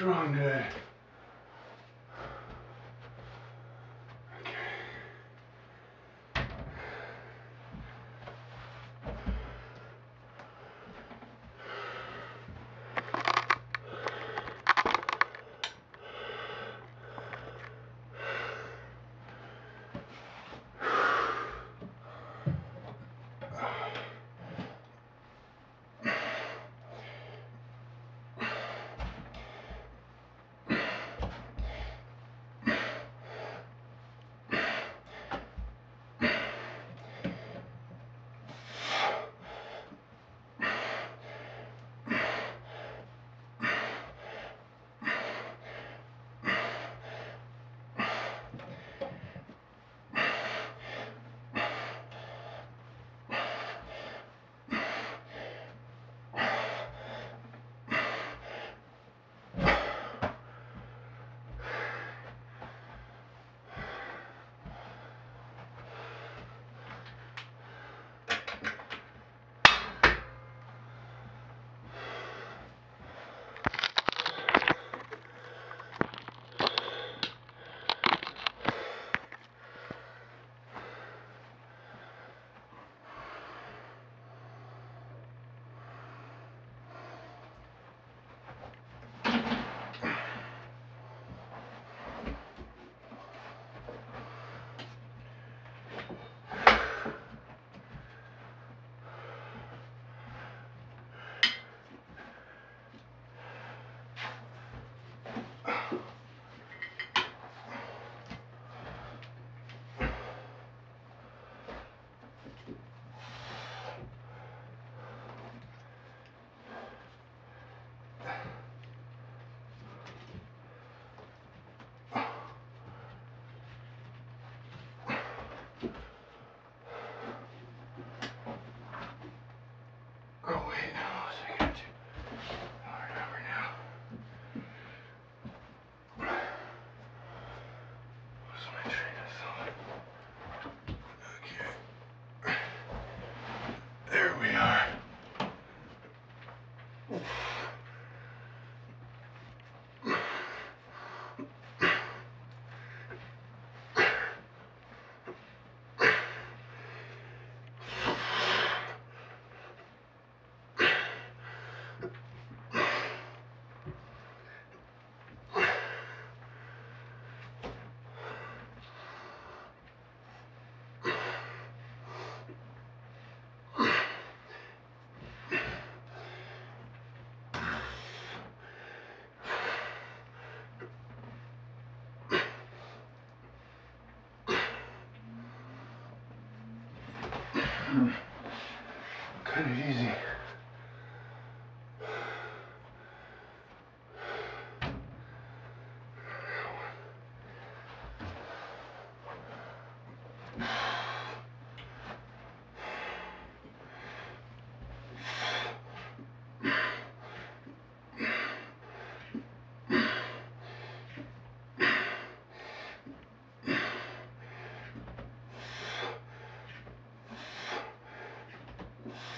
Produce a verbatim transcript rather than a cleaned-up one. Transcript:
What's wrong there? Okay. Cut it easy. Yeah.